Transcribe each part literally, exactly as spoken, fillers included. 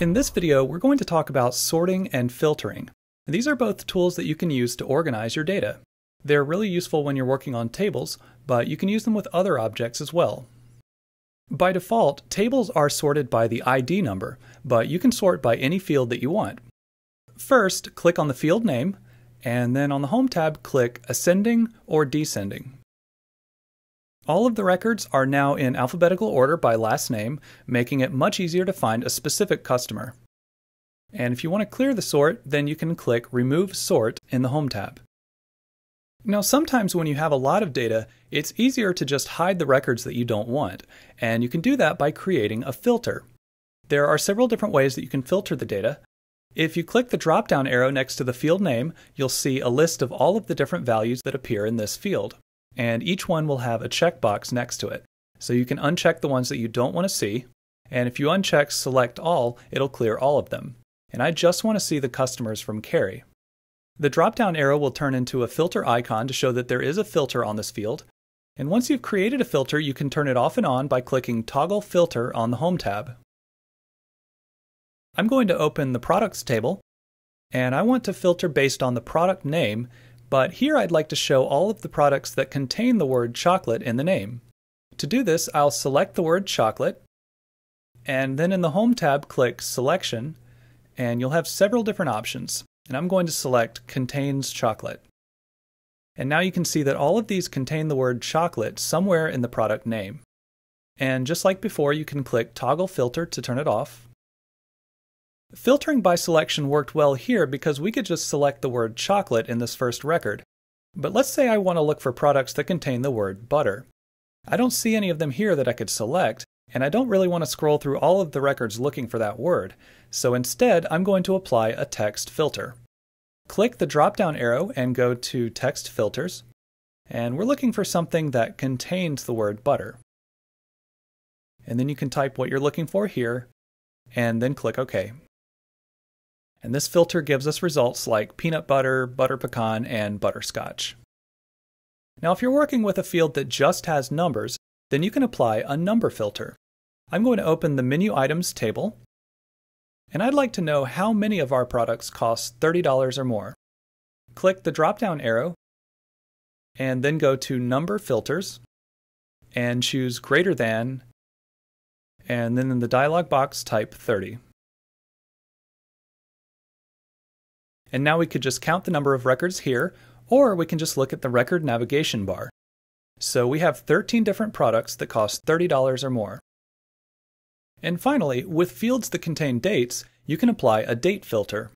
In this video, we're going to talk about sorting and filtering. These are both tools that you can use to organize your data. They're really useful when you're working on tables, but you can use them with other objects as well. By default, tables are sorted by the I D number, but you can sort by any field that you want. First, click on the field name, and then on the Home tab, click Ascending or Descending. All of the records are now in alphabetical order by last name, making it much easier to find a specific customer. And if you want to clear the sort, then you can click Remove Sort in the Home tab. Now, sometimes when you have a lot of data, it's easier to just hide the records that you don't want, and you can do that by creating a filter. There are several different ways that you can filter the data. If you click the drop-down arrow next to the field name, you'll see a list of all of the different values that appear in this field, and each one will have a checkbox next to it. So you can uncheck the ones that you don't want to see, and if you uncheck Select All, it'll clear all of them. And I just want to see the customers from Carrie. The drop-down arrow will turn into a filter icon to show that there is a filter on this field. And once you've created a filter, you can turn it off and on by clicking Toggle Filter on the Home tab. I'm going to open the Products table, and I want to filter based on the product name, but here I'd like to show all of the products that contain the word chocolate in the name. To do this, I'll select the word chocolate, and then in the Home tab, click Selection, and you'll have several different options. And I'm going to select Contains Chocolate. And now you can see that all of these contain the word chocolate somewhere in the product name. And just like before, you can click Toggle Filter to turn it off. Filtering by selection worked well here because we could just select the word chocolate in this first record. But let's say I want to look for products that contain the word butter. I don't see any of them here that I could select, and I don't really want to scroll through all of the records looking for that word. So instead, I'm going to apply a text filter. Click the drop-down arrow and go to Text Filters, and we're looking for something that contains the word butter. And then you can type what you're looking for here, and then click OK. And this filter gives us results like peanut butter, butter pecan, and butterscotch. Now, if you're working with a field that just has numbers, then you can apply a number filter. I'm going to open the Menu Items table, and I'd like to know how many of our products cost thirty dollars or more. Click the drop-down arrow, and then go to Number Filters, and choose Greater Than, and then in the dialog box type thirty. And now we could just count the number of records here, or we can just look at the record navigation bar. So we have thirteen different products that cost thirty dollars or more. And finally, with fields that contain dates, you can apply a date filter.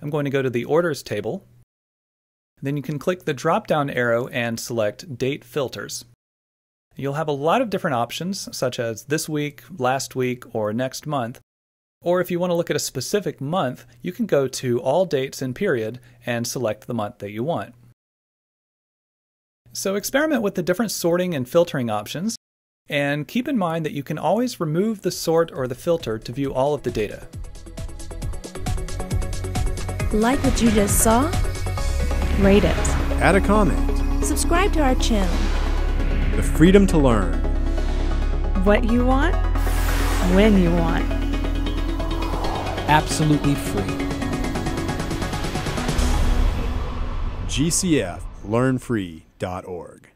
I'm going to go to the Orders table. Then you can click the drop-down arrow and select Date Filters. You'll have a lot of different options, such as this week, last week, or next month. Or if you want to look at a specific month, you can go to All Dates and Period and select the month that you want. So experiment with the different sorting and filtering options. And keep in mind that you can always remove the sort or the filter to view all of the data. Like what you just saw? Rate it. Add a comment. Subscribe to our channel. The freedom to learn. What you want, when you want. Absolutely free. G C F Learn Free dot org